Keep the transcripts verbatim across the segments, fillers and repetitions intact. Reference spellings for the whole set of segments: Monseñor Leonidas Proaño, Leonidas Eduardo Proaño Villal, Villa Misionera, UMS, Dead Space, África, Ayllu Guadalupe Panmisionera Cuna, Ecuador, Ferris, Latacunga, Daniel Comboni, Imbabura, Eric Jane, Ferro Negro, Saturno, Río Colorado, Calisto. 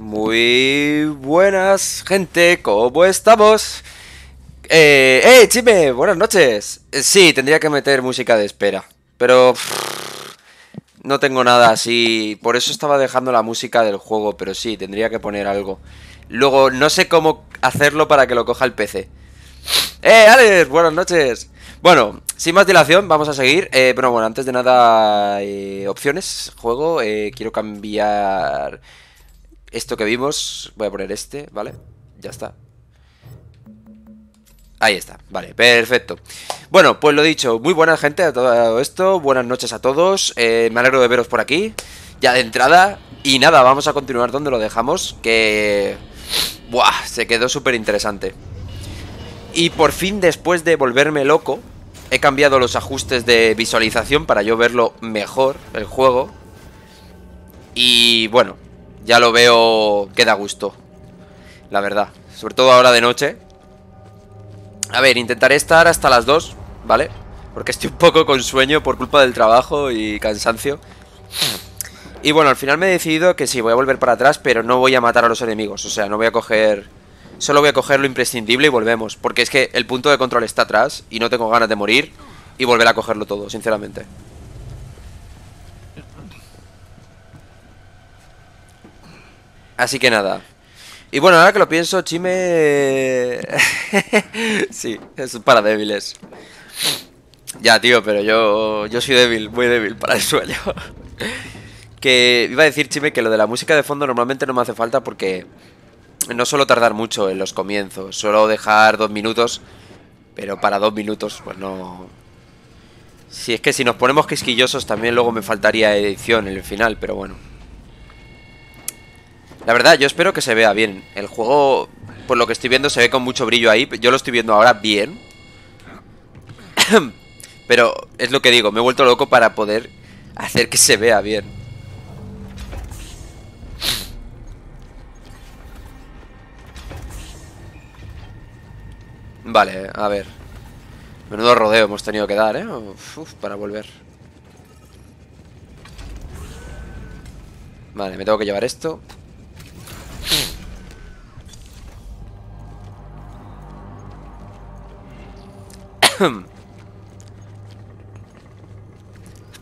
Muy buenas, gente, ¿cómo estamos? Eh, ¡Eh, Chime! Buenas noches. eh, Sí, tendría que meter música de espera, pero pff, no tengo nada así. Por eso estaba dejando la música del juego, pero sí, tendría que poner algo. Luego, no sé cómo hacerlo para que lo coja el P C. ¡Eh, Alex! Buenas noches. Bueno, sin más dilación, vamos a seguir. eh, Pero bueno, antes de nada, eh, opciones, juego, eh, quiero cambiar... esto que vimos, voy a poner este, ¿vale? Ya está. Ahí está, vale, perfecto. Bueno, pues lo dicho, muy buena gente a todo esto, buenas noches a todos, eh, me alegro de veros por aquí, ya de entrada. Y nada, vamos a continuar donde lo dejamos, que... buah, se quedó súper interesante. Y por fin, después de volverme loco, he cambiado los ajustes de visualización para yo verlo mejor, el juego. Y bueno... ya lo veo que da gusto, la verdad. Sobre todo ahora de noche. A ver, intentaré estar hasta las dos, ¿vale? Porque estoy un poco con sueño por culpa del trabajo y cansancio. Y bueno, al final me he decidido que sí, voy a volver para atrás, pero no voy a matar a los enemigos. O sea, no voy a coger... solo voy a coger lo imprescindible y volvemos. Porque es que el punto de control está atrás y no tengo ganas de morir y volver a cogerlo todo, sinceramente. Así que nada. Y bueno, ahora que lo pienso, Chime... sí, es para débiles. Ya, tío, pero yo yo soy débil, muy débil para el sueño. Que iba a decir, Chime, que lo de la música de fondo normalmente no me hace falta porque no suelo tardar mucho en los comienzos. Suelo dejar dos minutos, pero para dos minutos, pues no... si es que si nos ponemos quisquillosos también luego me faltaría edición en el final, pero bueno. La verdad, yo espero que se vea bien. El juego, por lo que estoy viendo, se ve con mucho brillo ahí. Yo lo estoy viendo ahora bien. Pero es lo que digo, me he vuelto loco para poder hacer que se vea bien. Vale, a ver. Menudo rodeo hemos tenido que dar, ¿eh? Uf, para volver. Vale, me tengo que llevar esto.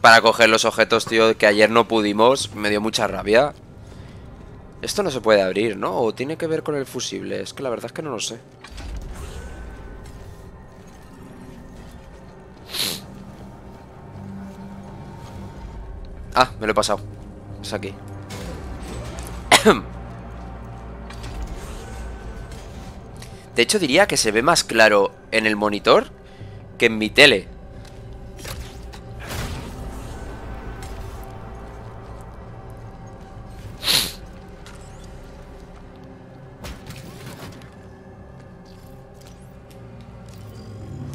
Para coger los objetos, tío, que ayer no pudimos. Me dio mucha rabia. Esto no se puede abrir, ¿no? O tiene que ver con el fusible. Es que la verdad es que no lo sé. Ah, me lo he pasado. Es aquí. De hecho diría que se ve más claro en el monitor que en mi tele.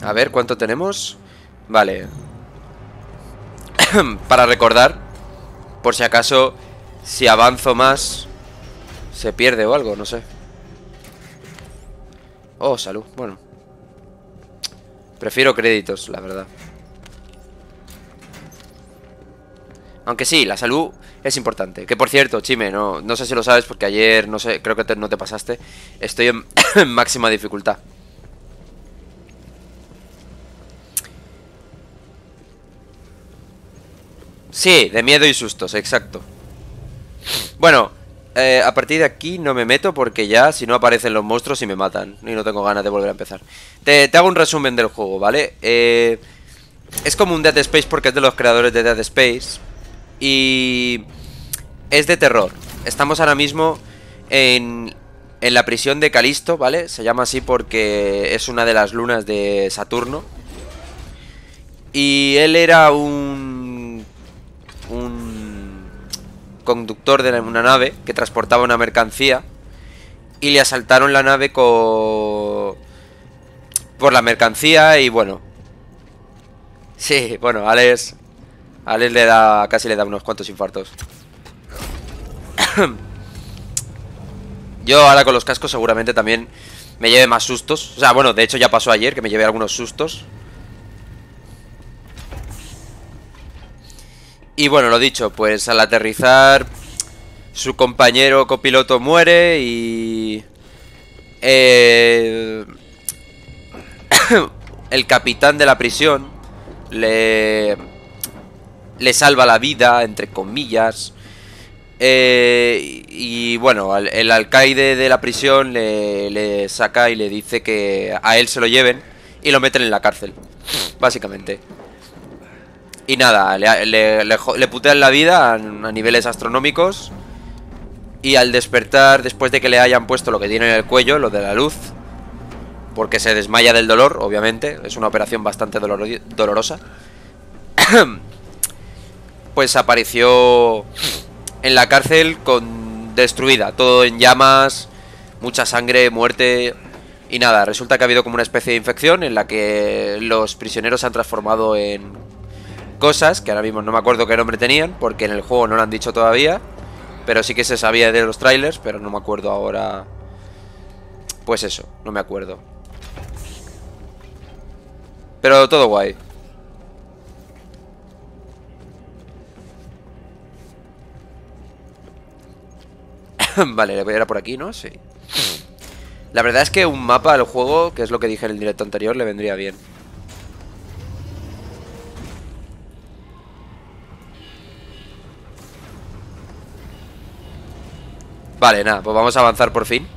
A ver, ¿cuánto tenemos? Vale. Para recordar, por si acaso, si avanzo más, se pierde o algo, no sé. Oh, salud, bueno. Prefiero créditos, la verdad. Aunque sí, la salud es importante. Que por cierto, Chime, no, no sé si lo sabes porque ayer, no sé, creo que te, no te pasaste. Estoy en, en máxima dificultad. Sí, de miedo y sustos, exacto. Bueno, eh, a partir de aquí no me meto porque ya si no aparecen los monstruos y me matan. Y no tengo ganas de volver a empezar. Te, te hago un resumen del juego, ¿vale? Eh, es como un Dead Space porque es de los creadores de Dead Space. Y es de terror. Estamos ahora mismo en, en la prisión de Calisto, ¿vale? Se llama así porque es una de las lunas de Saturno. Y él era un... un... conductor de una nave que transportaba una mercancía y le asaltaron la nave con... por la mercancía y bueno. Sí, bueno, Alex Alex le da... casi le da unos cuantos infartos. Yo ahora con los cascos seguramente también me lleve más sustos. O sea, bueno, de hecho ya pasó ayer que me llevé algunos sustos. Y bueno, lo dicho, pues al aterrizar Su compañero copiloto muere y... Eh, el capitán de la prisión le, le salva la vida, entre comillas. Eh, y bueno, el, el alcaide de la prisión le, le saca y le dice que a él se lo lleven y lo meten en la cárcel, básicamente. Y nada, le, le, le, le putean la vida a, a niveles astronómicos. Y al despertar, después de que le hayan puesto lo que tiene en el cuello, lo de la luz, porque se desmaya del dolor, obviamente, es una operación bastante dolor dolorosa, pues apareció en la cárcel con destruida, todo en llamas, mucha sangre, muerte. Y nada, resulta que ha habido como una especie de infección en la que los prisioneros se han transformado en cosas, que ahora mismo no me acuerdo qué nombre tenían, porque en el juego no lo han dicho todavía. Pero sí que se sabía de los trailers, pero no me acuerdo ahora. Pues eso, no me acuerdo. Pero todo guay. Vale, era por aquí, ¿no? Sí. La verdad es que un mapa al juego, que es lo que dije en el directo anterior, le vendría bien. Vale, nada, pues vamos a avanzar por fin.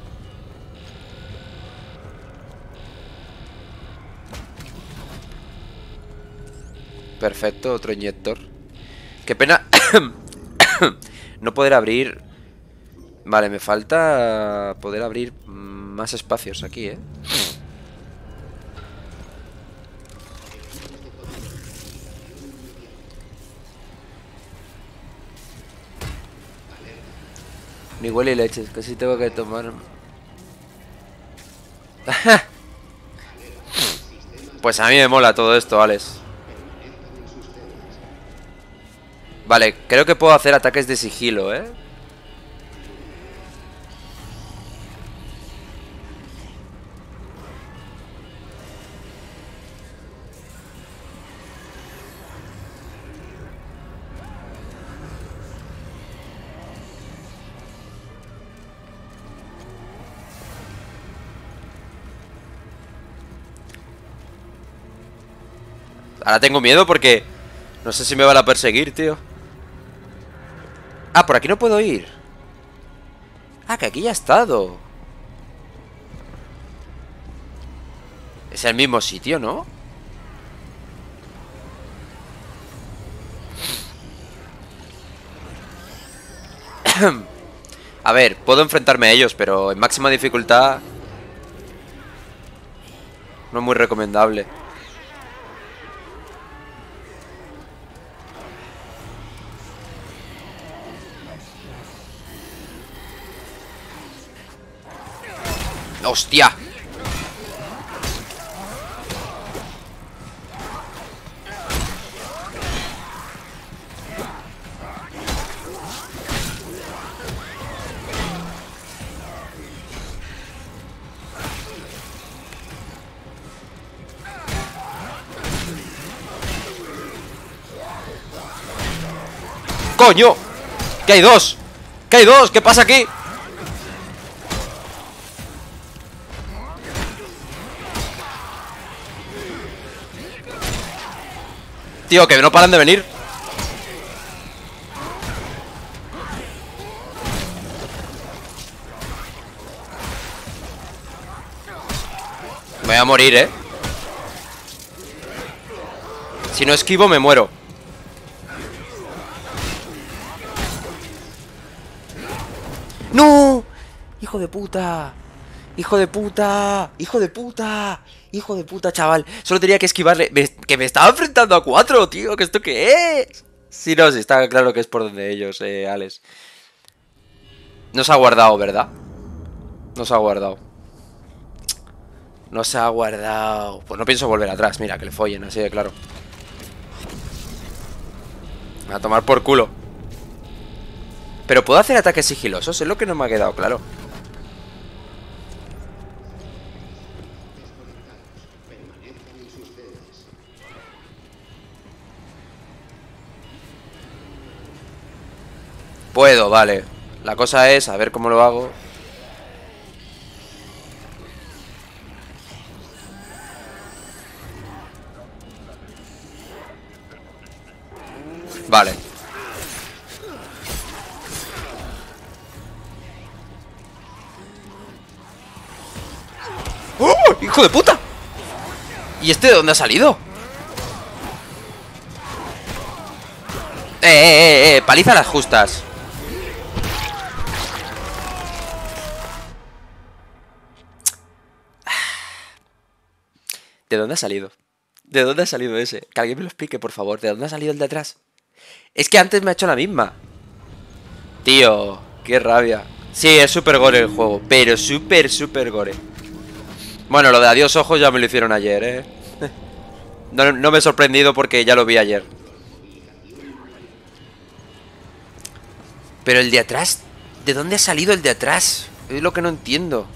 Perfecto, otro inyector. Qué pena no poder abrir. Vale, me falta poder abrir más espacios aquí, ¿eh? Ni huele leches, casi tengo que tomar. Pues a mí me mola todo esto, Alex. Vale, creo que puedo hacer ataques de sigilo, ¿eh? Ahora tengo miedo porque no sé si me van a perseguir, tío. Ah, por aquí no puedo ir. Ah, que aquí ya he estado. Es el mismo sitio, ¿no? A ver, puedo enfrentarme a ellos, pero en máxima dificultad no es muy recomendable. ¡Hostia! ¡Coño! ¡Que hay dos! ¡Que hay dos! ¿Qué pasa aquí? Tío, que no paran de venir. Me voy a morir, eh. Si no esquivo, me muero. ¡No! ¡Hijo de puta! ¡Hijo de puta! ¡Hijo de puta! ¡Hijo de puta, chaval! Solo tenía que esquivarle. Me, ¡Que me estaba enfrentando a cuatro, tío! ¿Que esto qué es? Sí, no, sí, está claro que es por donde ellos, eh, Alex. Nos ha guardado, ¿verdad? Nos ha guardado. Nos ha guardado. Pues no pienso volver atrás, mira, que le follen, así de claro. Me va a tomar por culo. Pero puedo hacer ataques sigilosos, es lo que no me ha quedado claro. Puedo, vale. La cosa es, a ver cómo lo hago. Vale. ¡Oh! ¡Hijo de puta! ¿Y este de dónde ha salido? ¡Eh, eh, eh! eh ¡Paliza las justas! ¿De dónde ha salido? ¿De dónde ha salido ese? Que alguien me lo explique, por favor. ¿De dónde ha salido el de atrás? Es que antes me ha hecho la misma. Tío, qué rabia. Sí, es súper gore el juego. Pero súper, súper gore. Bueno, lo de adiós ojos ya me lo hicieron ayer, eh. No, no me he sorprendido porque ya lo vi ayer. Pero el de atrás, ¿de dónde ha salido el de atrás? Es lo que no entiendo.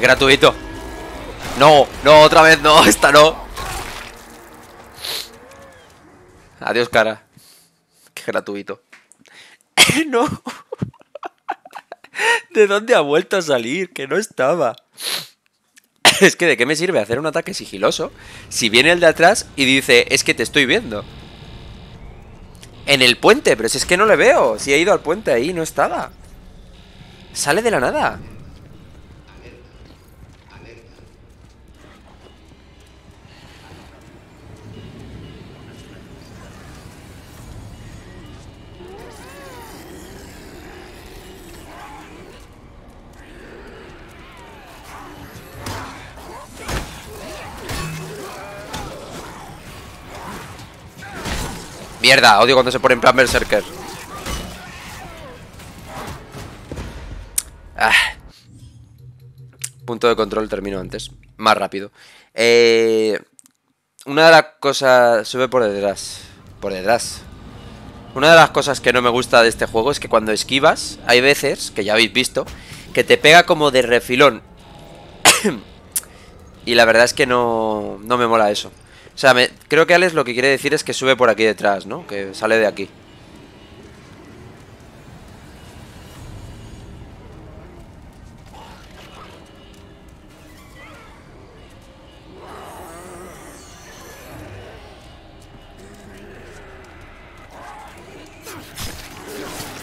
Gratuito. No, no, otra vez no, esta no. Adiós, cara. Qué gratuito. No. ¿De dónde ha vuelto a salir? Que no estaba. Es que ¿de qué me sirve hacer un ataque sigiloso si viene el de atrás y dice, es que te estoy viendo? En el puente, pero si es que no le veo. Si he ido al puente ahí, no estaba. Sale de la nada. Mierda, odio cuando se pone en plan berserker. Ah. Punto de control termino antes. Más rápido. Eh, una de las cosas... Sube por detrás. Por detrás. Una de las cosas que no me gusta de este juego es que cuando esquivas, hay veces, que ya habéis visto, que te pega como de refilón. Y la verdad es que no, no me mola eso. O sea, me, creo que Alex lo que quiere decir es que sube por aquí detrás, ¿no? Que sale de aquí.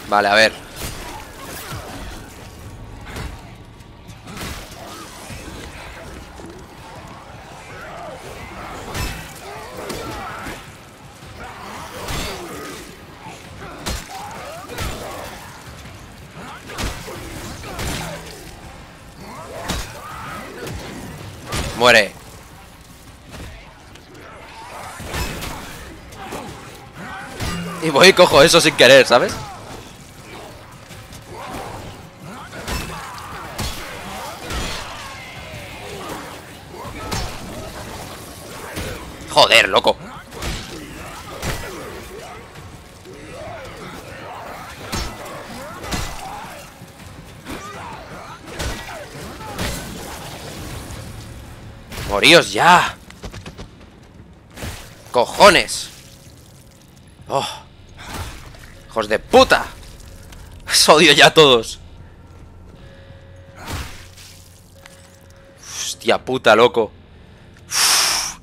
Vale, a ver. Muere. Y voy y cojo eso sin querer, ¿sabes? Joder, loco. ¡Moríos ya! ¡Cojones! ¡Oh! ¡Hijos de puta! ¡Os odio ya a todos! ¡Hostia puta, loco! Uf.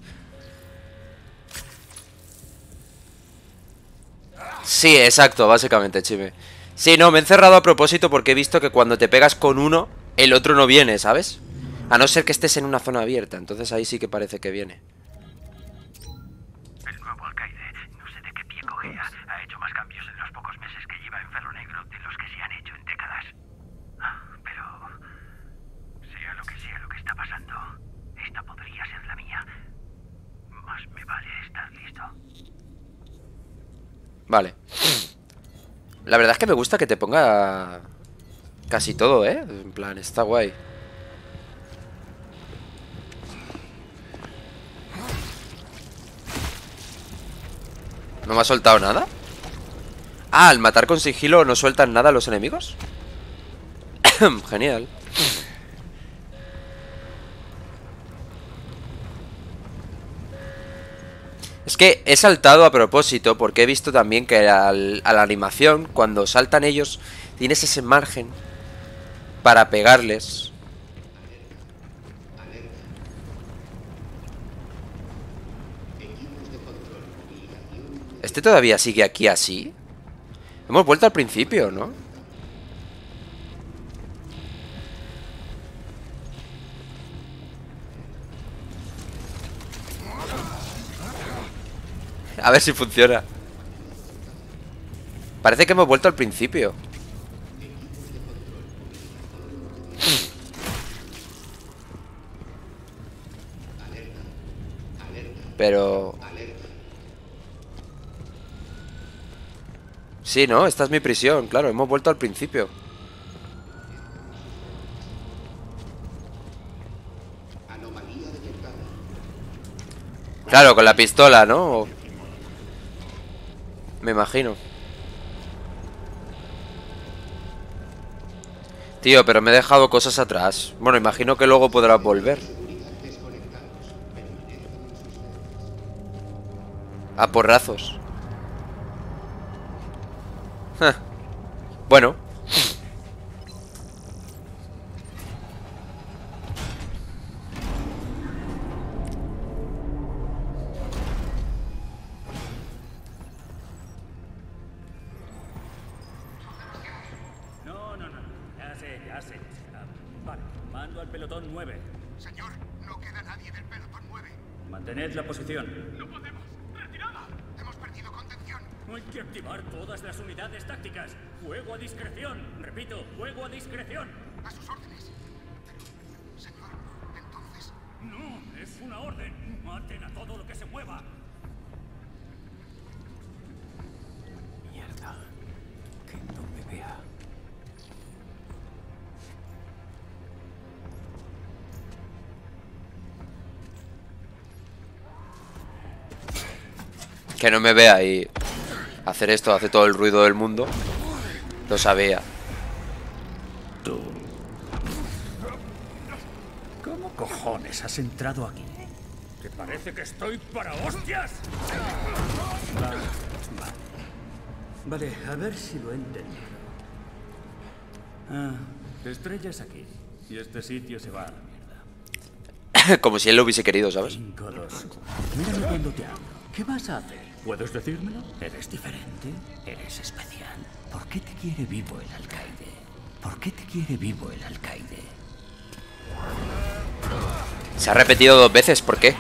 Sí, exacto, básicamente, Chime. Sí, no, me he encerrado a propósito porque he visto que cuando te pegas con uno, el otro no viene, ¿sabes? A no ser que estés en una zona abierta, entonces ahí sí que parece que viene. El nuevo alcaide, no sé de qué pie cogea, ha hecho más cambios en los pocos meses que lleva en Ferro Negro de los que se han hecho en décadas. Pero, sea lo que sea lo que está pasando, esta podría ser la mía. Más me vale estar listo. Vale. La verdad es que me gusta que te ponga casi todo, ¿eh? En plan, está guay. ¿No me ha soltado nada? Ah, al matar con sigilo no sueltan nada a los enemigos. Genial. Es que he saltado a propósito porque he visto también que al, a la animación, cuando saltan ellos, tienes ese margen para pegarles. ¿Este todavía sigue aquí así? Hemos vuelto al principio, ¿no? A ver si funciona. Parece que hemos vuelto al principio. Pero... sí, ¿no? Esta es mi prisión, claro, hemos vuelto al principio. Claro, con la pistola, ¿no? Me imagino. Tío, pero me he dejado cosas atrás. Bueno, imagino que luego podrás volver. A porrazos. Bueno. Que no me vea y hacer esto hace todo el ruido del mundo. Lo sabía. Tú. ¿Cómo cojones has entrado aquí? ¿Te parece que estoy para hostias? Vale, vale. Vale, a ver si lo he entendido. Ah, te estrellas aquí y este sitio se va a la mierda. Como si él lo hubiese querido, ¿sabes? cinco dos. Mírame cuando te hablo. ¿Qué vas a hacer? ¿Puedes decírmelo? Eres diferente, eres especial. ¿Por qué te quiere vivo el alcaide? ¿Por qué te quiere vivo el alcaide? Se ha repetido dos veces, ¿por qué?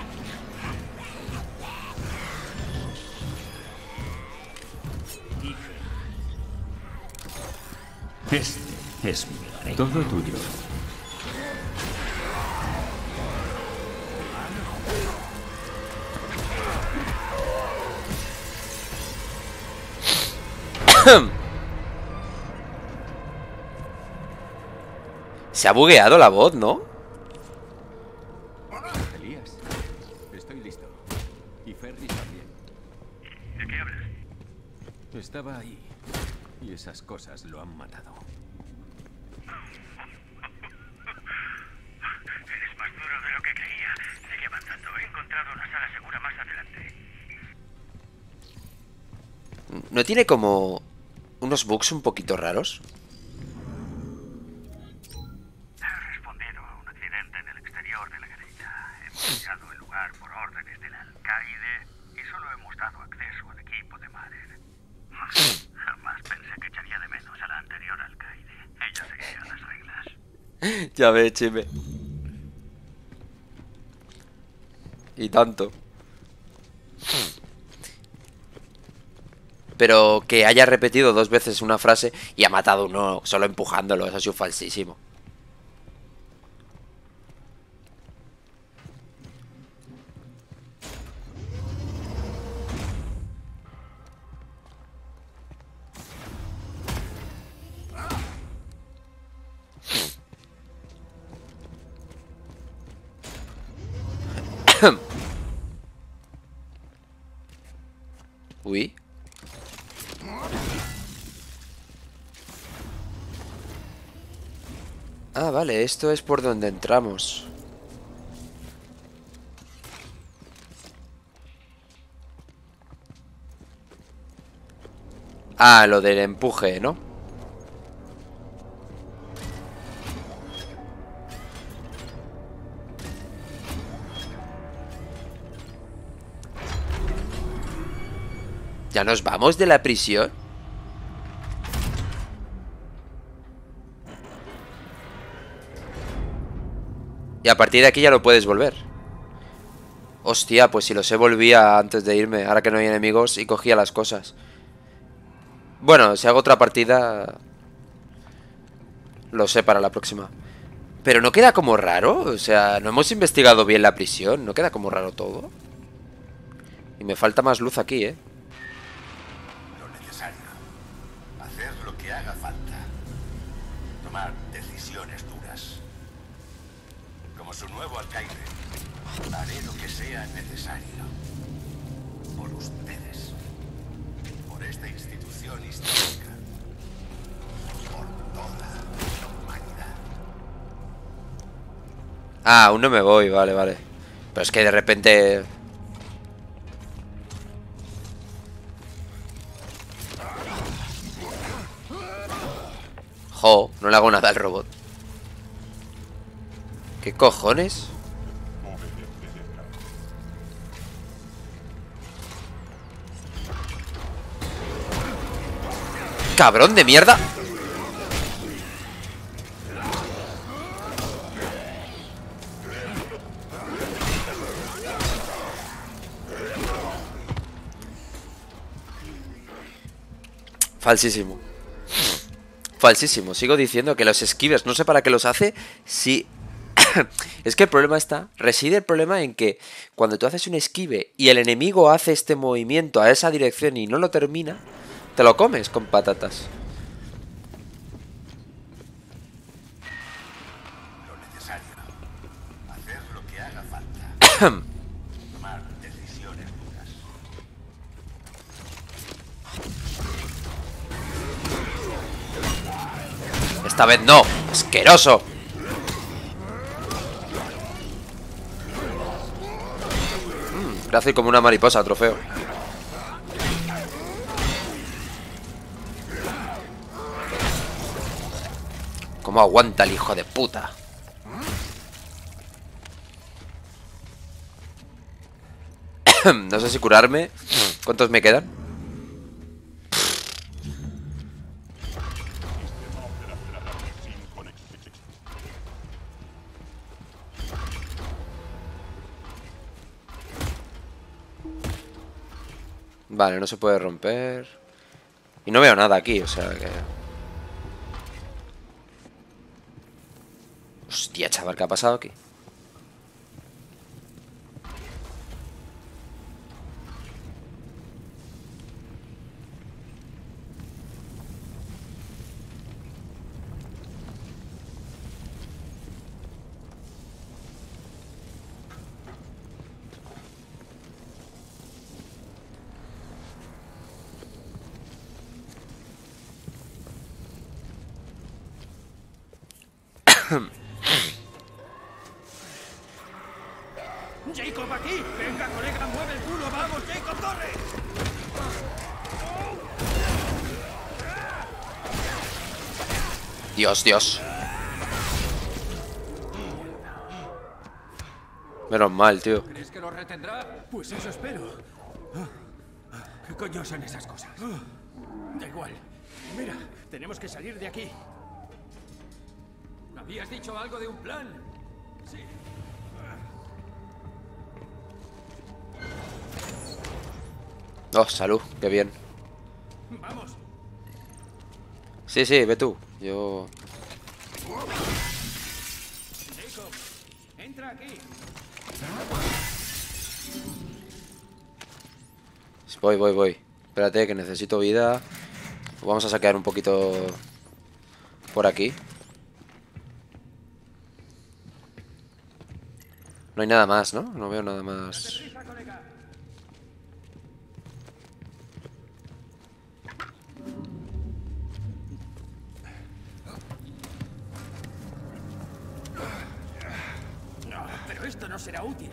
Este es mi rey. Todo tuyo. Se ha bugueado la voz, ¿no? Elías, estoy listo. Y Ferris también. ¿De qué hablas? Estaba ahí. Y esas cosas lo han matado. Eres más duro de lo que creía. Sigue avanzando. He encontrado una sala segura más adelante. ¿No tiene como... unos bugs un poquito raros? Ha respondido a un accidente en el exterior de la guerrilla. Hemos sellado el lugar por órdenes del alcaide y solo hemos dado acceso al equipo de Marer. Jamás pensé que echaría de menos a la anterior alcaide. Ella seguía las reglas. Ya ve, Chime. Y tanto. Pero que haya repetido dos veces una frase y ha matado a uno solo empujándolo, eso ha sido falsísimo. Uy. Ah, vale, esto es por donde entramos. Ah, lo del empuje, ¿no? ¿Ya nos vamos de la prisión? Y a partir de aquí ya no puedes volver. Hostia, pues si lo sé, volvía antes de irme. Ahora que no hay enemigos y cogía las cosas. Bueno, si hago otra partida... lo sé para la próxima. Pero ¿no queda como raro? O sea, no hemos investigado bien la prisión. ¿No queda como raro todo? Y me falta más luz aquí, ¿eh? Su nuevo alcaide, haré lo que sea necesario. Por ustedes. Por esta institución histórica. Por toda la humanidad. Ah, aún no me voy, vale, vale. Pero es que de repente... Jo, no le hago nada al robot. ¿Qué cojones? ¡Cabrón de mierda! Falsísimo. Falsísimo. Sigo diciendo que los esquives, no sé para qué los hace, si... Es que el problema está, reside el problema en que cuando tú haces un esquive y el enemigo hace este movimiento a esa dirección y no lo termina, te lo comes con patatas. Lo necesario, hacer lo que haga falta. Tomar decisiones duras. Esta vez no, asqueroso. Hace como una mariposa, trofeo. ¿Cómo aguanta el hijo de puta? No sé si curarme. ¿Cuántos me quedan? Vale, no se puede romper. Y no veo nada aquí, o sea que... Hostia, chaval, ¿qué ha pasado aquí? Jacob aquí, venga colega, mueve el culo, vamos Jacob, corre. Dios, Dios. Menos mal, tío. ¿Crees que lo retendrá? Pues eso espero. ¿Qué coño son esas cosas? Da igual. Mira, tenemos que salir de aquí. ¿Habías dicho algo de un plan? Sí. Oh, salud, qué bien. Vamos. Sí, sí, ve tú. Yo... Jacob, entra aquí. Voy, voy, voy. Espérate, que necesito vida. Vamos a saquear un poquito por aquí. No hay nada más, ¿no? No veo nada más. no será útil.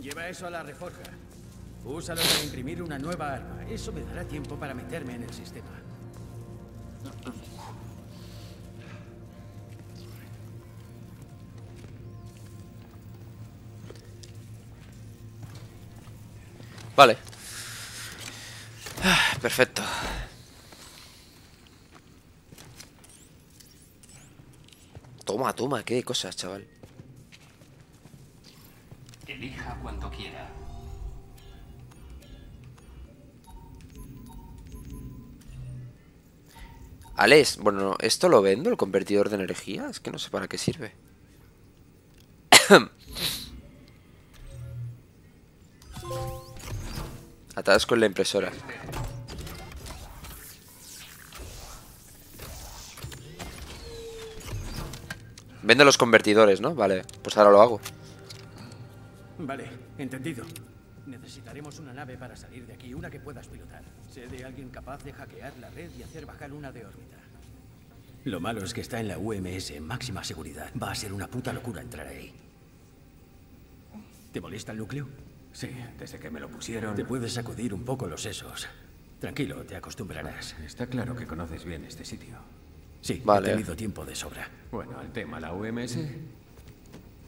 Lleva eso a la reforja. Úsalo para imprimir una nueva arma. Eso me dará tiempo para meterme en el sistema. Vale. Perfecto. Toma, toma, qué cosas, chaval. Elija cuando quiera. Alex, bueno, ¿esto lo vendo? ¿El convertidor de energía? Es que no sé para qué sirve. Atadas con la impresora. Vendo los convertidores, ¿no? Vale, pues ahora lo hago. Vale, entendido. Necesitaremos una nave para salir de aquí, una que puedas pilotar. Sé de alguien capaz de hackear la red y hacer bajar una de órbita. Lo malo es que está en la U M S en máxima seguridad. Va a ser una puta locura entrar ahí. ¿Te molesta el núcleo? Sí, desde que me lo pusieron... Te puedes sacudir un poco los sesos. Tranquilo, te acostumbrarás. Está claro que conoces bien este sitio. Sí, vale. He tenido tiempo de sobra. Bueno, al tema, la U M S.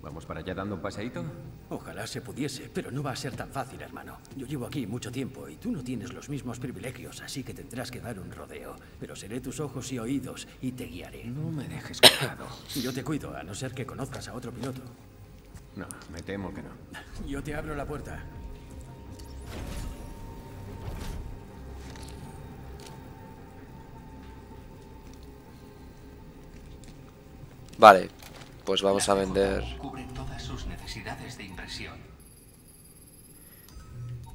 ¿Vamos para allá dando un paseíto? Ojalá se pudiese, pero no va a ser tan fácil, hermano. Yo llevo aquí mucho tiempo y tú no tienes los mismos privilegios, así que tendrás que dar un rodeo. Pero seré tus ojos y oídos y te guiaré. No me dejes colgado. Yo te cuido, a no ser que conozcas a otro piloto. No, me temo que no. Yo te abro la puerta. Vale, pues vamos a vender. Cubre todas sus necesidades de impresión.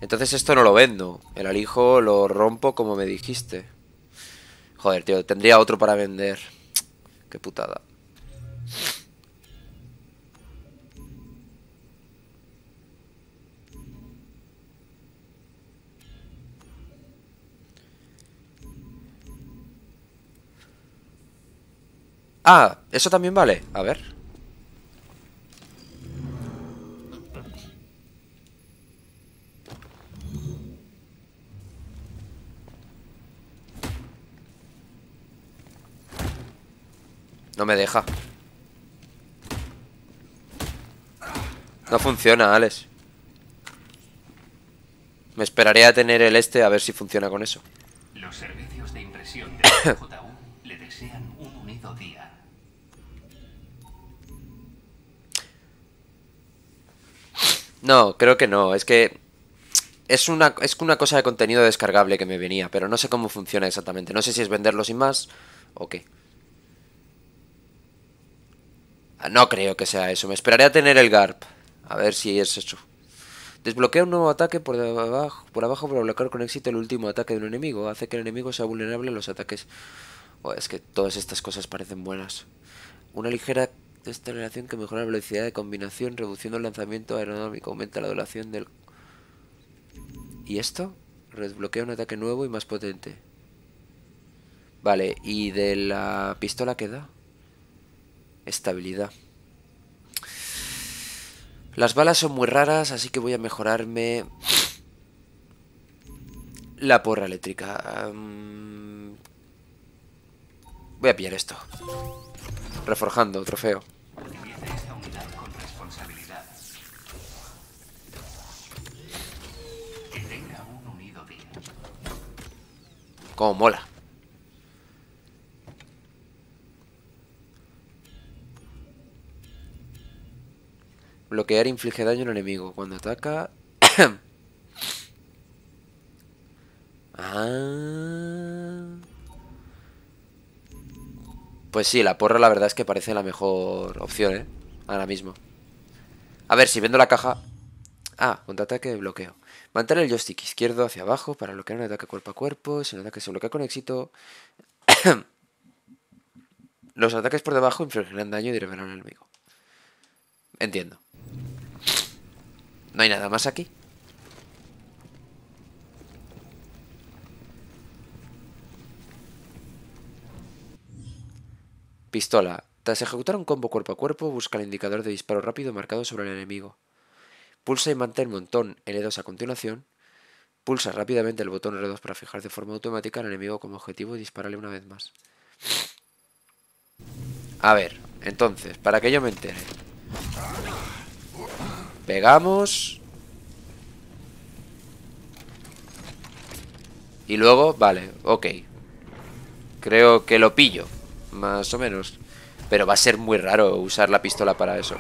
Entonces esto no lo vendo. El alijo lo rompo como me dijiste. Joder, tío, tendría otro para vender. Qué putada. Ah, eso también vale. A ver. No me deja. No funciona, Alex. Me esperaré a tener el este a ver si funciona con eso. Los servicios de impresión de J U le desean un unido día. No, creo que no, es que es una, es una cosa de contenido descargable que me venía, pero no sé cómo funciona exactamente. No sé si es venderlo sin más o qué. No creo que sea eso, me esperaré a tener el G A R P. A ver si es eso. Desbloquea un nuevo ataque por abajo, por abajo para bloquear con éxito el último ataque de un enemigo. Hace que el enemigo sea vulnerable a los ataques. Oh, es que todas estas cosas parecen buenas. Una ligera... esta relación que mejora la velocidad de combinación, reduciendo el lanzamiento aerodinámico, aumenta la duración del... ¿Y esto? Desbloquea un ataque nuevo y más potente. Vale, ¿y de la pistola qué da? Estabilidad. Las balas son muy raras, así que voy a mejorarme... la porra eléctrica. Um... Voy a pillar esto. Reforjando, trofeo. Utiliza esta unidad con responsabilidad. Que tenga un unido día. Como mola. Bloquear inflige daño al enemigo. Cuando ataca. Ah. Pues sí, la porra la verdad es que parece la mejor opción, ¿eh? Ahora mismo. A ver, si vendo la caja... Ah, contraataque de bloqueo. Mantener el joystick izquierdo hacia abajo para bloquear un ataque cuerpo a cuerpo. Si un ataque se bloquea con éxito... Los ataques por debajo infligirán daño y derribarán al enemigo. Entiendo. No hay nada más aquí. Pistola, Tras ejecutar un combo cuerpo a cuerpo, busca el indicador de disparo rápido marcado sobre el enemigo. Pulsa y mantén montón L dos a continuación. Pulsa rápidamente el botón R dos para fijar de forma automática al enemigo como objetivo y dispararle una vez más. A ver, entonces, para que yo me entere. Pegamos. Y luego, vale, ok. Creo que lo pillo, más o menos. Pero va a ser muy raro usar la pistola para eso.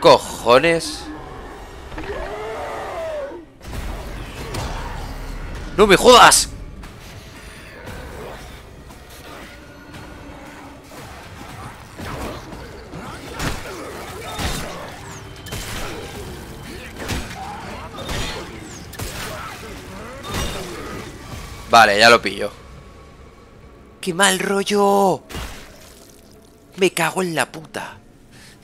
¿Cojones? ¡No me jodas! Vale, ya lo pillo. ¡Qué mal rollo! Me cago en la puta.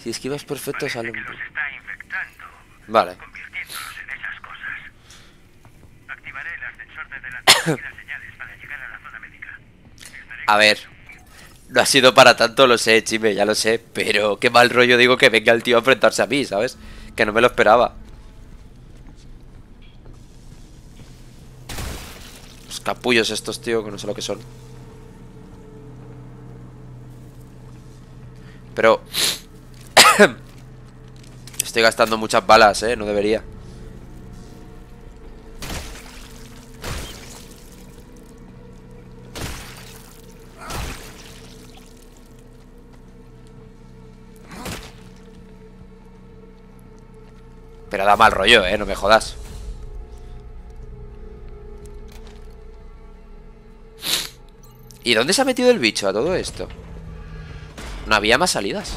Si esquivas perfecto, sale un... está infectando. Vale. Convirtiéndonos en esas cosas. Activaré el ascensor desde la torre y las señales para llegar a la zona médica. Estaré... A ver, no ha sido para tanto, lo sé, Chime, ya lo sé. Pero qué mal rollo digo que venga el tío a enfrentarse a mí, ¿sabes? Que no me lo esperaba. Los capullos estos, tío, que no sé lo que son. Pero... estoy gastando muchas balas, eh, no debería. Pero da mal rollo, eh, no me jodas. ¿Y dónde se ha metido el bicho a todo esto? No había más salidas.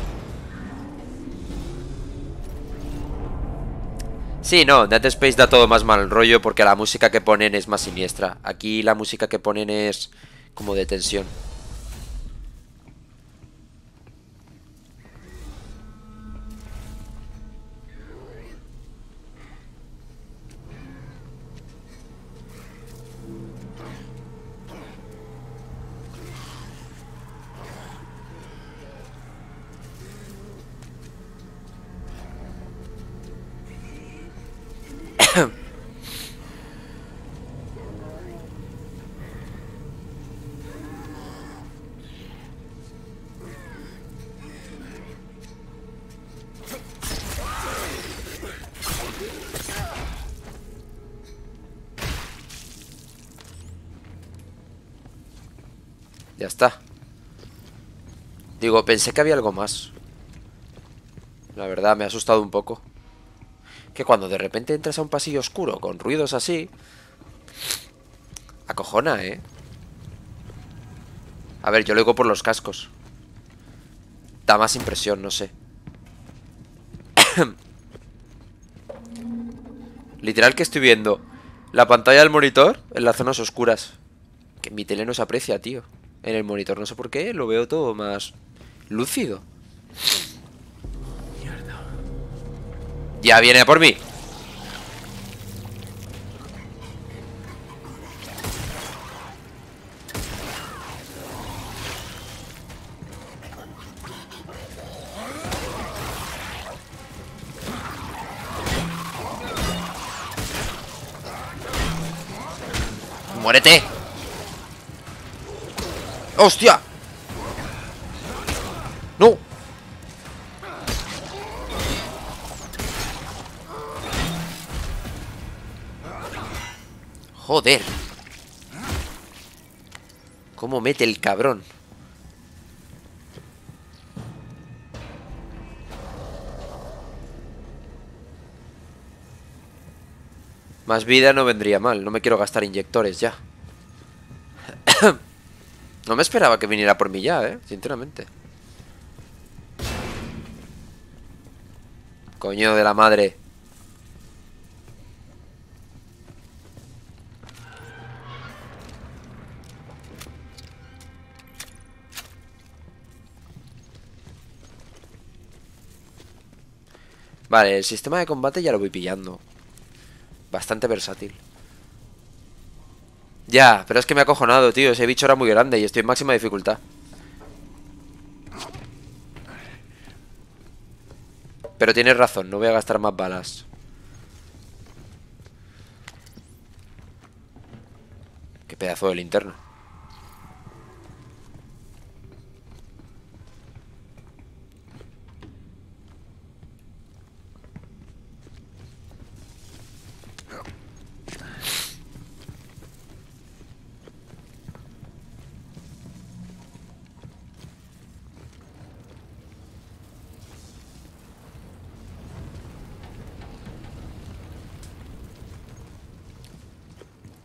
Sí, no, Dead Space da todo más mal rollo porque la música que ponen es más siniestra. Aquí la música que ponen es como de tensión. Ya está. Digo, pensé que había algo más. La verdad, me ha asustado un poco. Que cuando de repente entras a un pasillo oscuro con ruidos así... acojona, ¿eh? A ver, yo lo digo por los cascos. Da más impresión, no sé. Literal que estoy viendo la pantalla del monitor en las zonas oscuras. Que mi tele no se aprecia, tío. En el monitor, no sé por qué, lo veo todo más lúcido. Mierda. Ya viene a por mí. Muérete. ¡Hostia! ¡No! ¡Joder! ¿Cómo mete el cabrón? Más vida no vendría mal. No me quiero gastar inyectores ya. No me esperaba que viniera por mí ya, eh, sinceramente. Coño de la madre. Vale, el sistema de combate ya lo voy pillando. Bastante versátil. Ya, pero es que me ha acojonado, tío. Ese bicho era muy grande y estoy en máxima dificultad. Pero tienes razón, no voy a gastar más balas. Qué pedazo de linterna.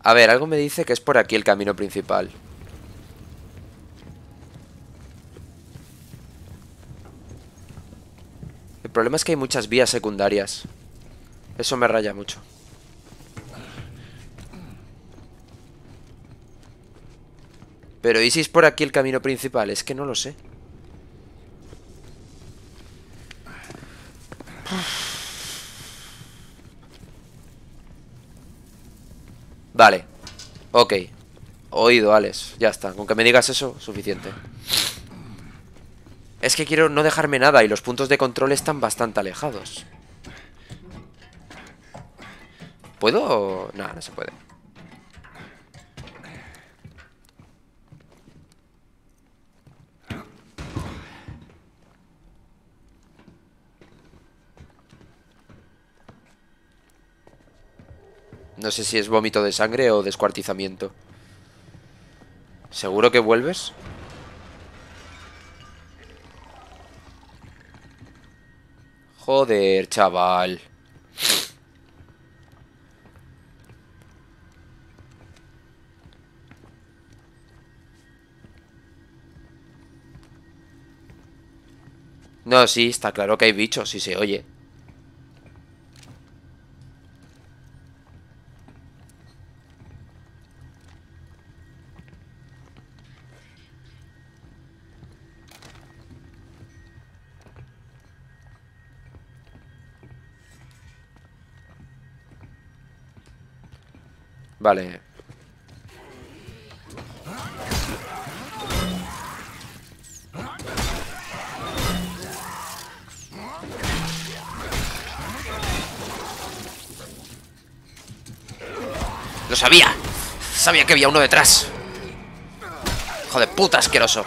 A ver, algo me dice que es por aquí el camino principal. El problema es que hay muchas vías secundarias. Eso me raya mucho. Pero ¿y si es por aquí el camino principal? Es que no lo sé. Vale, ok. Oído, Alex, ya está. Con que me digas eso, suficiente. Es que quiero no dejarme nada y los puntos de control están bastante alejados. ¿Puedo? No, no se puede. No sé si es vómito de sangre o descuartizamiento. ¿Seguro que vuelves? Joder, chaval. No, sí, está claro que hay bichos, sí se oye. Vale. ¡Lo sabía! Sabía que había uno detrás. ¡Hijo de puta asqueroso!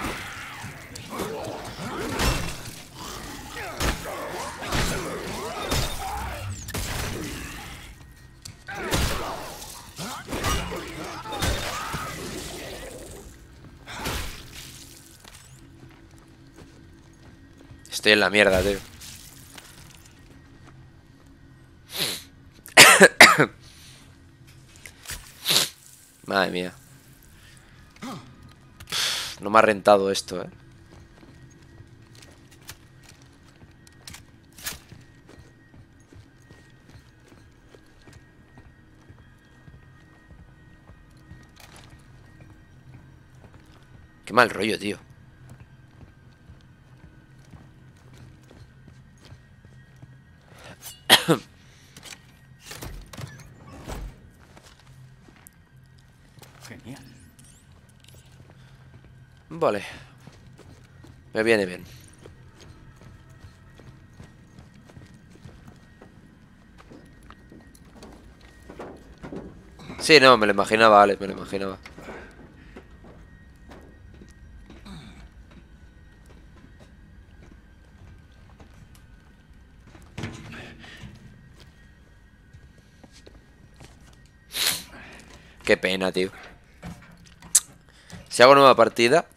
Estoy en la mierda, tío. Madre mía. No me ha rentado esto, eh. Qué mal rollo, tío. Vale, me viene bien. Sí, no, me lo imaginaba, Alex, me lo imaginaba. Qué pena, tío. Si hago nueva partida...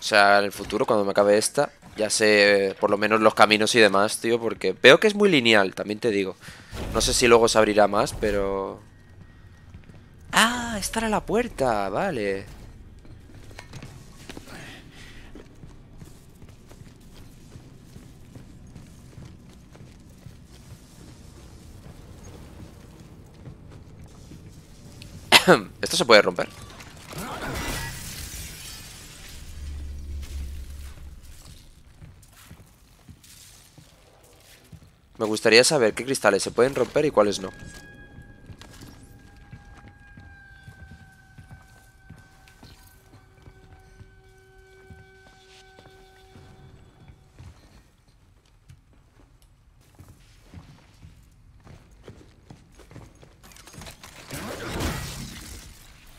O sea, en el futuro, cuando me acabe esta, ya sé por lo menos los caminos y demás, tío, porque veo que es muy lineal, también te digo. No sé si luego se abrirá más, pero... ¡Ah! Esta era la puerta, vale. Esto se puede romper. Me gustaría saber qué cristales se pueden romper y cuáles no.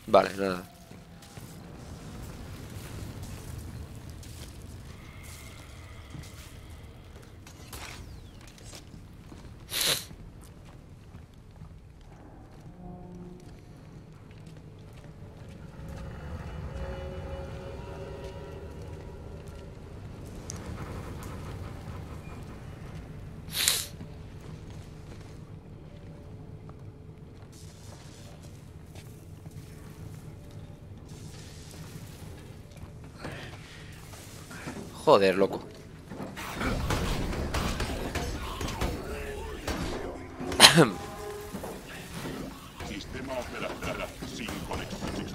Vale, nada. Joder, loco. Sistema operacional sin conexión.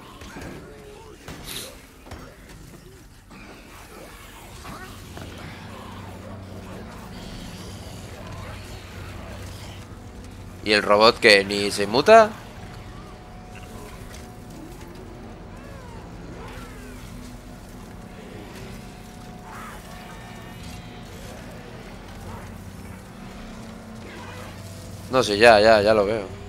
¿Y el robot que ni se muta? No sé, ya, ya, ya lo veo.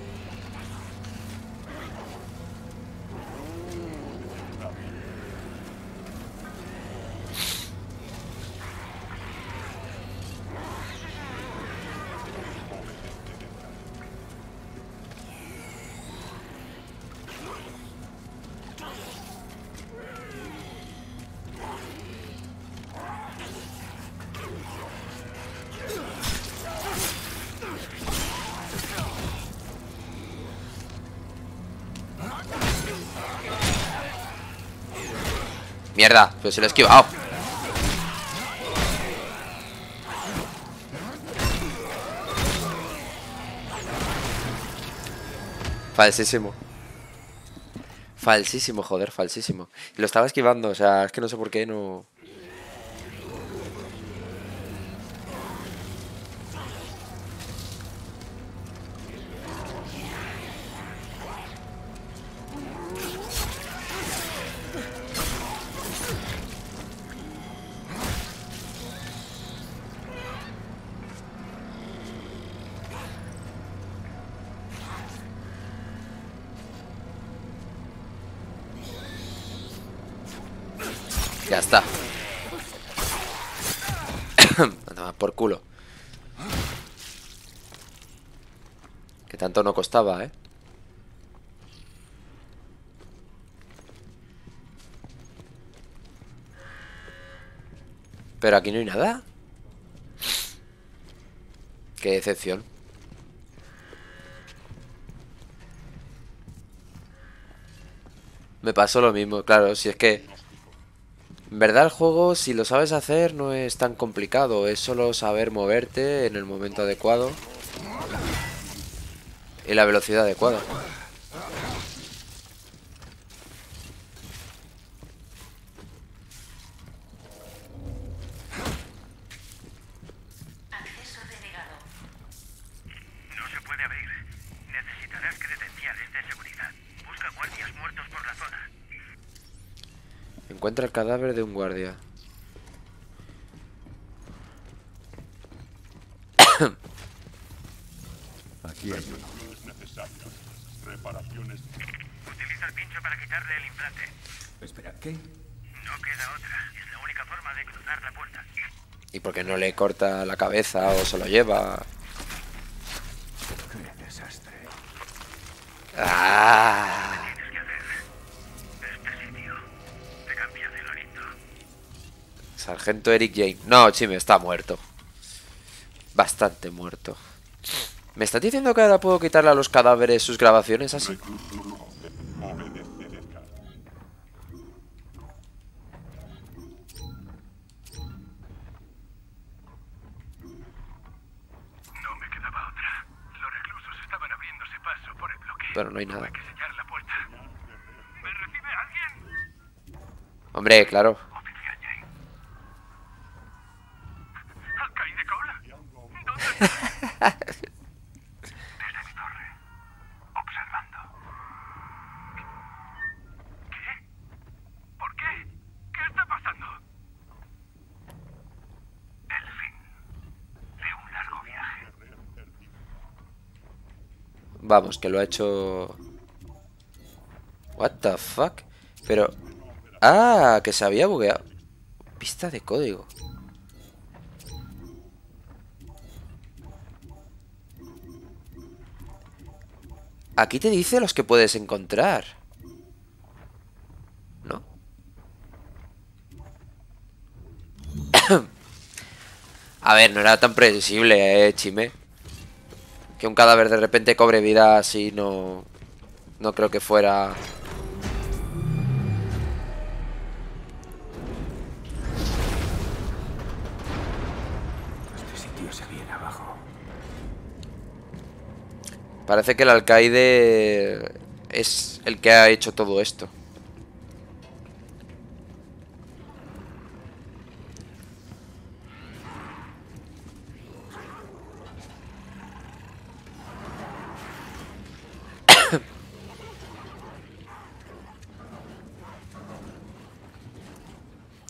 Mierda, pero se lo he esquivado. Falsísimo. Falsísimo, joder, falsísimo. Lo estaba esquivando, o sea, es que no sé por qué no... Ya está. Anda más por culo. Que tanto no costaba, ¿eh? Pero aquí no hay nada. Qué decepción. Me pasó lo mismo, claro, si es que... En verdad el juego, si lo sabes hacer, no es tan complicado. Es solo saber moverte en el momento adecuado. Y la velocidad adecuada. Acceso denegado. No se puede abrir. Necesitarás credenciales de seguridad. Busca guardias muertos por la zona. Encuentra el cadáver de un guardia. Aquí hay uno. Reparaciones. Utiliza el pincho para quitarle el implante. Espera, ¿qué? No queda otra. Es la única forma de cruzar la puerta. ¿Y por qué no le corta la cabeza o se lo lleva? Qué desastre. Ah. Sargento Eric Jane. No, Chime, está muerto. Bastante muerto. ¿Me estás diciendo que ahora puedo quitarle a los cadáveres sus grabaciones así? No me quedaba otra. Los reclusos estaban abriéndose paso por el bloqueo. Pero no hay nada. Hay que sellar la puerta. ¿Me recibe alguien? Hombre, claro. Vamos, que lo ha hecho... What the fuck. Pero... Ah, que se había bugueado. Pista de código. Aquí te dice los que puedes encontrar, ¿no? A ver, no era tan previsible, eh, Chime. Que un cadáver de repente cobre vida así, no... No creo que fuera... Parece que el alcaide es el que ha hecho todo esto.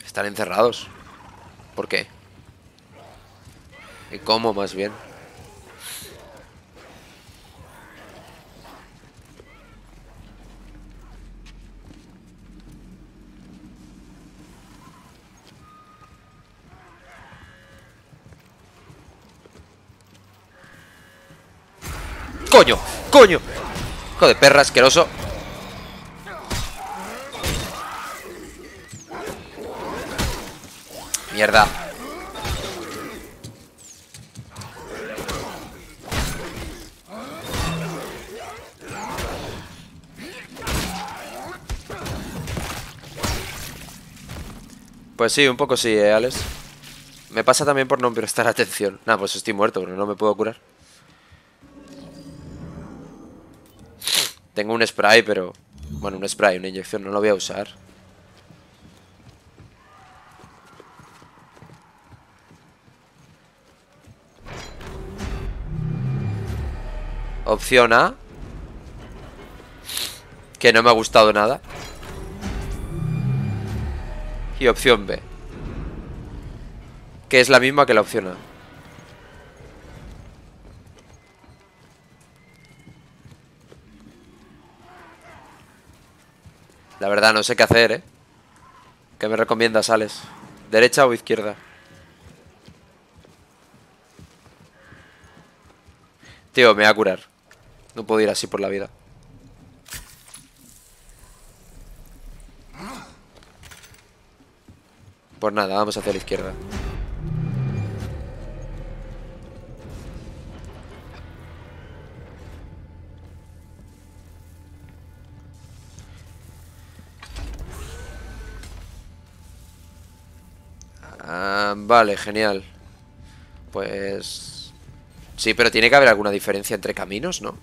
Están encerrados. ¿Por qué? ¿Y cómo, más bien? ¡Coño! ¡Coño! Hijo de perra, asqueroso. Mierda. Pues sí, un poco sí, eh, Alex. Me pasa también por no prestar atención. Nah, pues estoy muerto, pero no me puedo curar. Tengo un spray, pero... Bueno, un spray, una inyección, no lo voy a usar. Opción A. Que no me ha gustado nada. Y opción B. Que es la misma que la opción A. La verdad, no sé qué hacer, ¿eh? ¿Qué me recomiendas, Alex? ¿Derecha o izquierda? Tío, me voy a curar. No puedo ir así por la vida. Pues nada, vamos hacia la izquierda. Ah, vale, genial. Pues... Sí, pero tiene que haber alguna diferencia entre caminos, ¿no?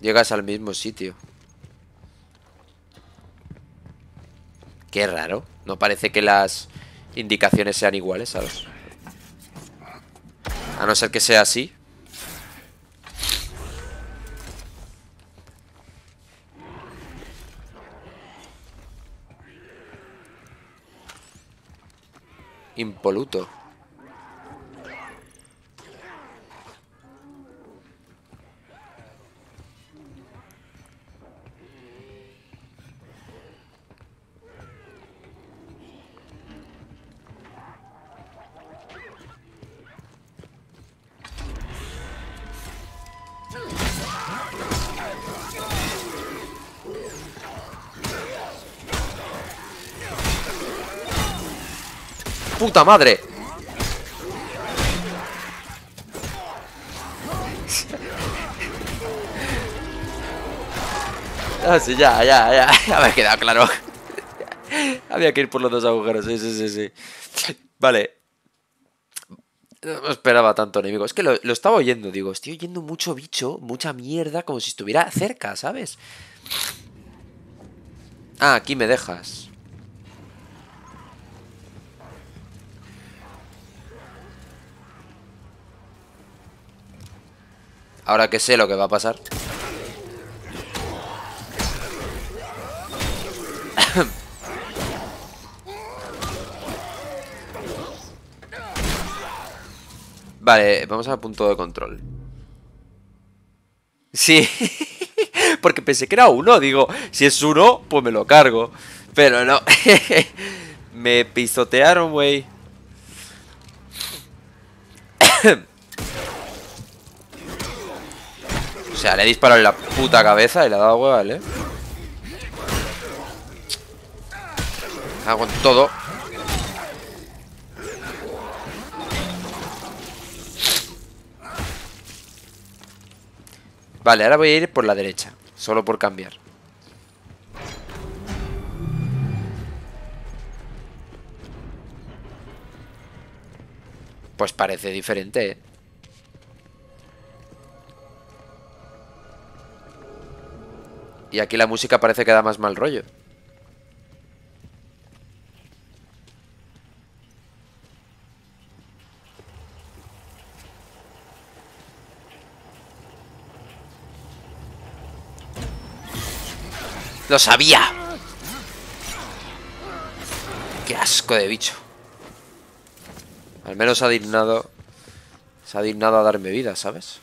Llegas al mismo sitio. Qué raro. No parece que las indicaciones sean iguales, ¿sabes? A no ser que sea así. Impoluto. ¡Puta madre! Ah, sí, ya, ya, ya. Ya me ha quedado claro. Había que ir por los dos agujeros, sí, sí, sí, sí. Vale. No me esperaba tanto enemigo. Es que lo, lo estaba oyendo, digo, estoy oyendo mucho bicho, mucha mierda, como si estuviera cerca, ¿sabes? Ah, aquí me dejas. Ahora que sé lo que va a pasar. Vale, vamos al punto de control. Sí, porque pensé que era uno. Digo, si es uno, pues me lo cargo. Pero no. Me pisotearon, güey. O sea, le he disparado en la puta cabeza y le ha dado hueva, ¿eh? Hago en todo. Vale, ahora voy a ir por la derecha. Solo por cambiar. Pues parece diferente, ¿eh? Y aquí la música parece que da más mal rollo. ¡Lo sabía! ¡Qué asco de bicho! Al menos se ha dignado. Se ha dignado a darme vida, ¿sabes?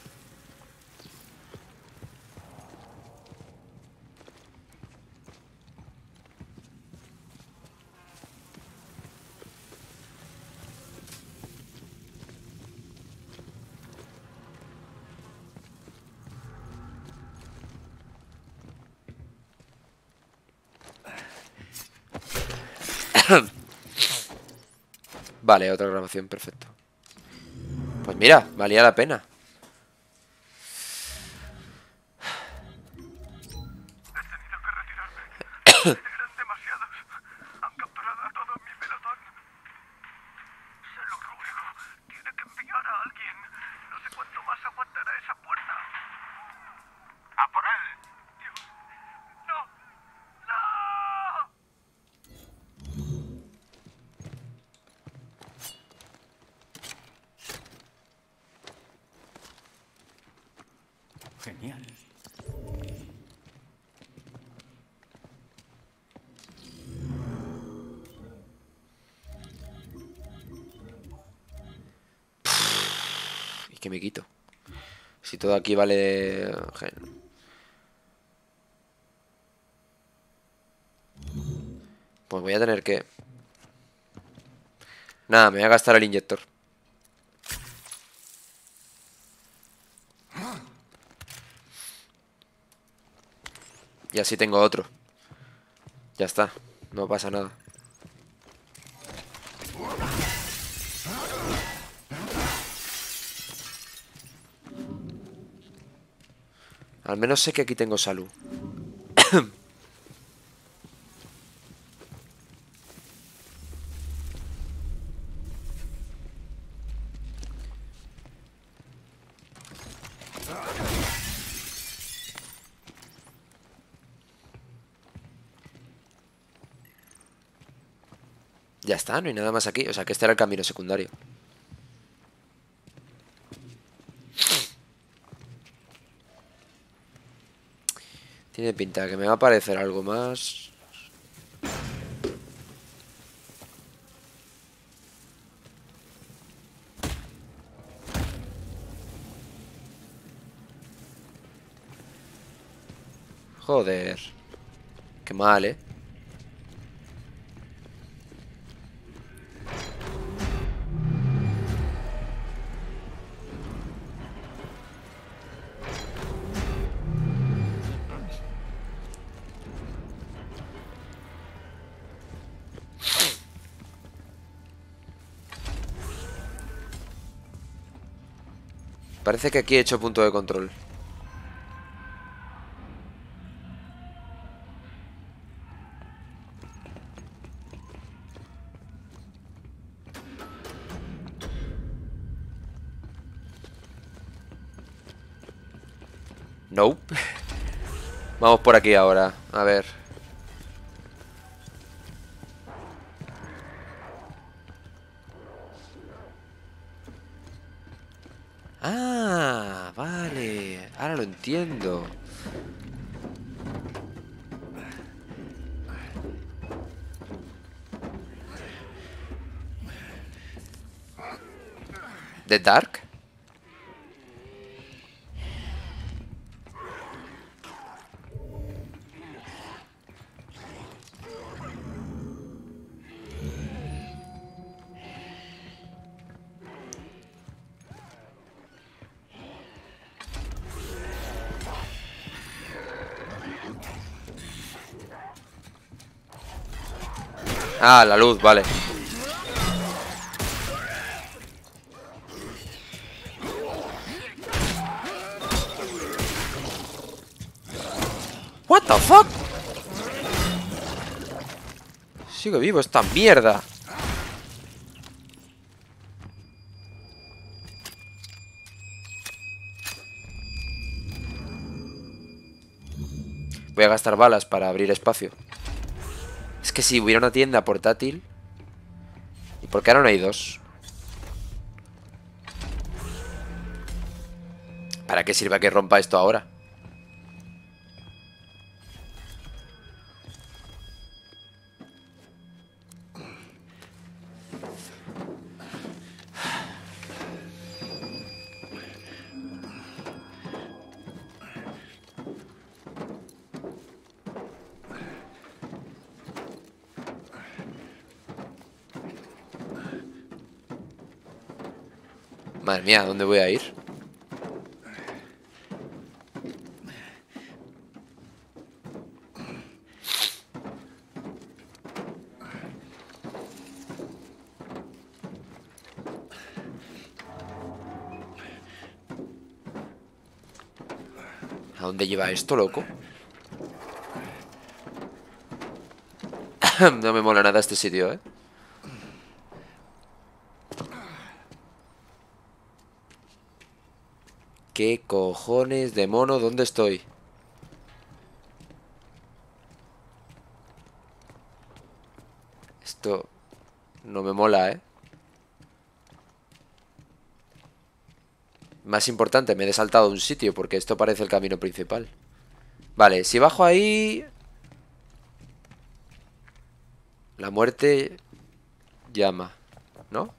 Vale, otra grabación, perfecto. Pues mira, valía la pena. He tenido que retirarme. Eran demasiados. Han capturado a todo mi pelotón. Se lo ruego, tiene que enviar a alguien. No sé cuánto más aguantará esa puerta. ¡A por él! Dios. ¡No! ¡No! Genial. ¿Y qué me quito? Si todo aquí vale... Pues voy a tener que... Nada, me voy a gastar el inyector. Y así tengo otro. Ya está, no pasa nada. Al menos sé que aquí tengo salud. Ya está, no hay nada más aquí. O sea, que este era el camino secundario. Tiene pinta que me va a aparecer algo más. Joder. Qué mal, ¿eh? Parece que aquí he hecho punto de control. Nope. Vamos por aquí ahora. A ver. Ah, vale. Ahora lo entiendo. ¿The Dark? Ah, la luz, vale. What the fuck? Sigo vivo esta mierda. Voy a gastar balas para abrir espacio. Es que si hubiera una tienda portátil... ¿Y por qué ahora no hay dos? ¿Para qué sirva que rompa esto ahora? Madre mía, ¿dónde voy a ir? ¿A dónde lleva esto, loco? No me mola nada este sitio, ¿eh? ¿Qué cojones de mono? ¿Dónde estoy? Esto no me mola, ¿eh? Más importante, me he saltado un sitio porque esto parece el camino principal. Vale, si bajo ahí... La muerte llama, ¿no?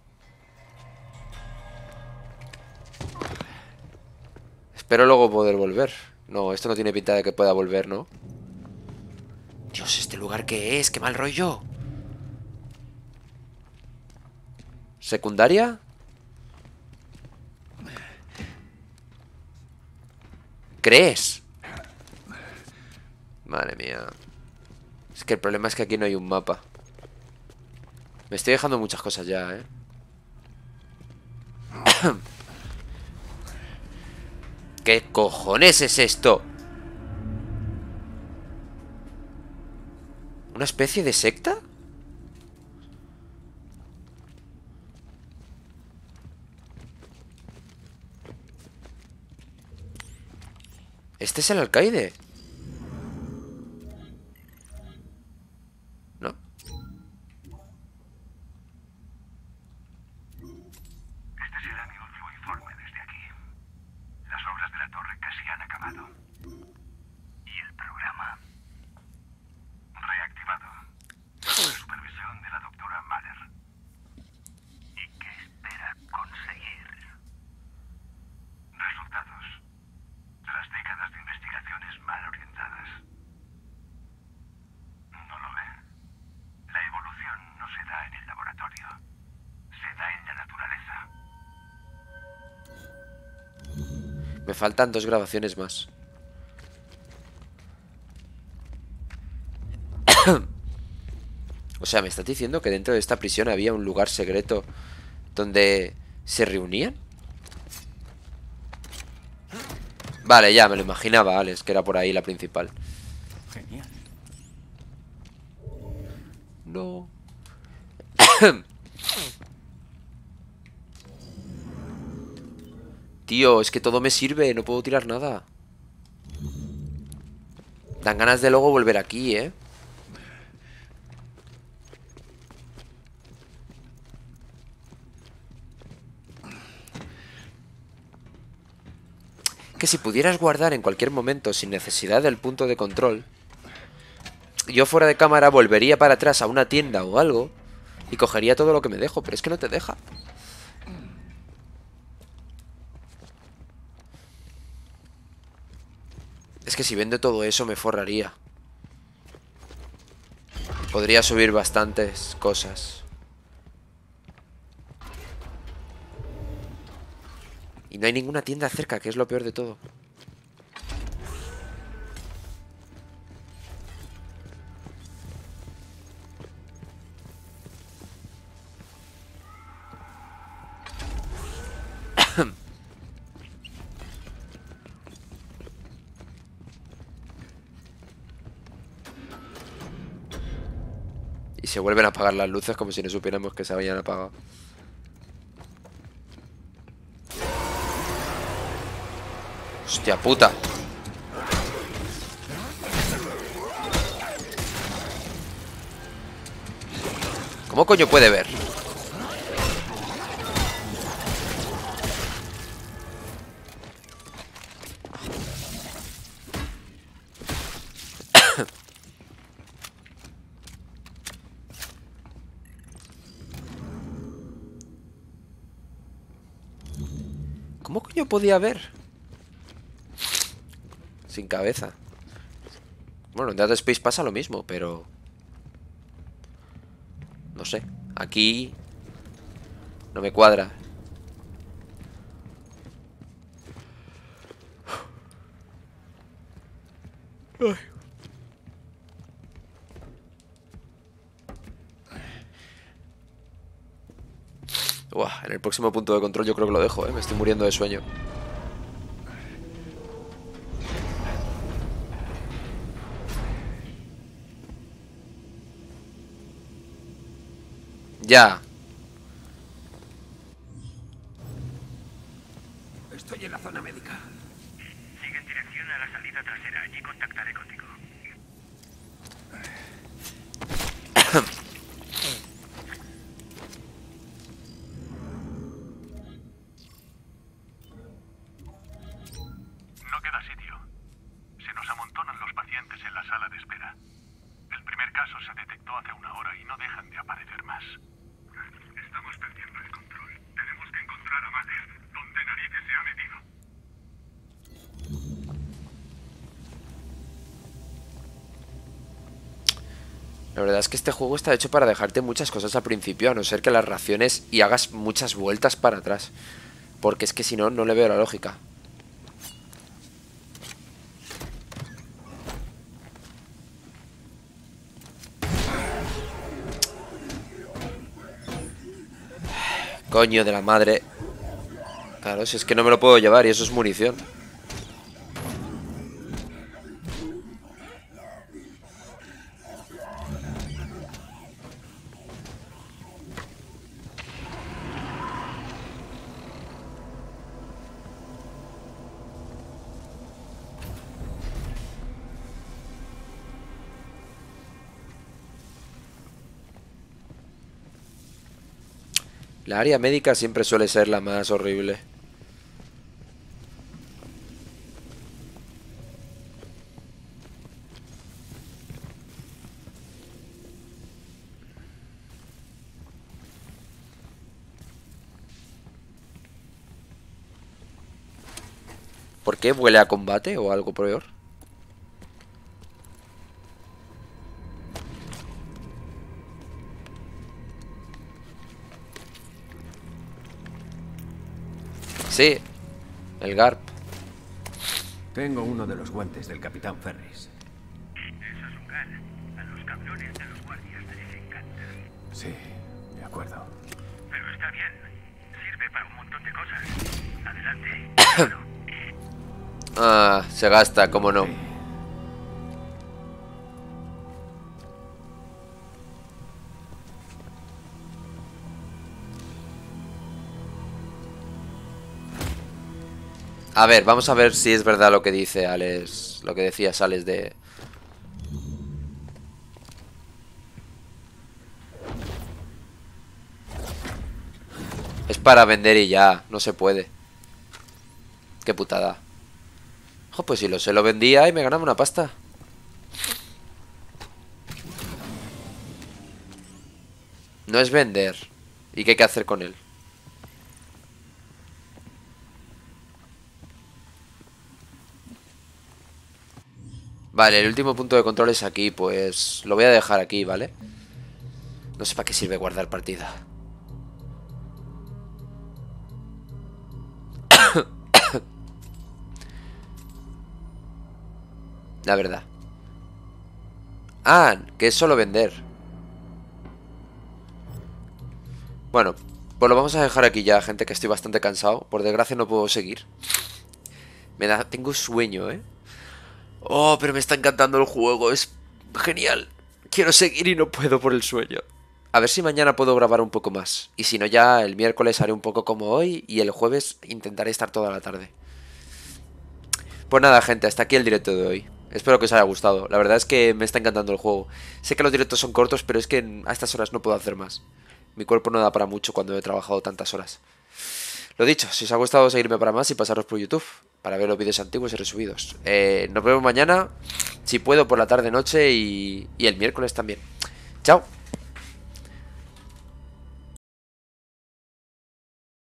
Espero luego poder volver. No, esto no tiene pinta de que pueda volver, ¿no? Dios, ¿este lugar qué es? ¡Qué mal rollo! ¿Secundaria? ¿Crees? Madre mía. Es que el problema es que aquí no hay un mapa. Me estoy dejando muchas cosas ya, ¿eh? ¿Qué cojones es esto? ¿Una especie de secta? ¿Este es el alcaide? ¿No? Me faltan dos grabaciones más. O sea, ¿me estás diciendo que dentro de esta prisión había un lugar secreto donde se reunían? Vale, ya me lo imaginaba, Alex, que era por ahí la principal. Genial. No. Tío, es que todo me sirve, no puedo tirar nada. Dan ganas de luego volver aquí, ¿eh? Que si pudieras guardar en cualquier momento sin necesidad del punto de control, yo fuera de cámara volvería para atrás a una tienda o algo y cogería todo lo que me dejo, pero es que no te deja. Es que si vendo todo eso me forraría. Podría subir bastantes cosas. Y no hay ninguna tienda cerca, que es lo peor de todo. Y se vuelven a apagar las luces como si no supiéramos que se habían apagado. Hostia puta. ¿Cómo coño puede ver? ¿Cómo coño podía ver? Sin cabeza. Bueno, en Dead Space pasa lo mismo, pero... no sé. Aquí... no me cuadra. Ay. Uah, en el próximo punto de control yo creo que lo dejo, ¿eh? Me estoy muriendo de sueño. Ya. Estoy en la zona médica. Sigue en dirección a la salida trasera. Allí contactaré contigo. No queda sitio. Se nos amontonan los pacientes en la sala de espera. El primer caso se detectó hace una hora y no dejan de aparecer más. Estamos perdiendo el control. Tenemos que encontrar a Mater. ¿Dónde narices se ha metido? La verdad es que este juego está hecho para dejarte muchas cosas al principio, a no ser que las raciones y hagas muchas vueltas para atrás. Porque es que si no, no le veo la lógica. Coño de la madre. Claro, si es que no me lo puedo llevar y eso es munición. La área médica siempre suele ser la más horrible. ¿Por qué huele a combate o algo peor? Sí, el Garp. Tengo uno de los guantes del Capitán Ferris. Eso es un Garp. A los camiones de los guardias les encantan. Sí, de acuerdo. Pero está bien. Sirve para un montón de cosas. Adelante. Ah, se gasta, cómo no. Sí. A ver, vamos a ver si es verdad lo que dice Alex, lo que decía Alex de... Es para vender y ya, no se puede. Qué putada. Ojo, pues si lo se lo vendía y me ganaba una pasta. No es vender. ¿Y qué hay que hacer con él? Vale, el último punto de control es aquí. Pues lo voy a dejar aquí, ¿vale? No sé para qué sirve guardar partida. La verdad. Ah, que es solo vender. Bueno, pues lo vamos a dejar aquí ya, gente, que estoy bastante cansado. Por desgracia no puedo seguir. Me da... Tengo sueño, ¿eh? Oh, pero me está encantando el juego, es genial. Quiero seguir y no puedo por el sueño. A ver si mañana puedo grabar un poco más. Y si no, ya el miércoles haré un poco como hoy. Y el jueves intentaré estar toda la tarde. Pues nada, gente, hasta aquí el directo de hoy. Espero que os haya gustado. La verdad es que me está encantando el juego. Sé que los directos son cortos, pero es que a estas horas no puedo hacer más. Mi cuerpo no da para mucho cuando he trabajado tantas horas. Lo dicho, si os ha gustado, seguirme para más y pasaros por YouTube para ver los vídeos antiguos y resubidos. Eh, nos vemos mañana, si puedo, por la tarde-noche y, y el miércoles también. ¡Chao!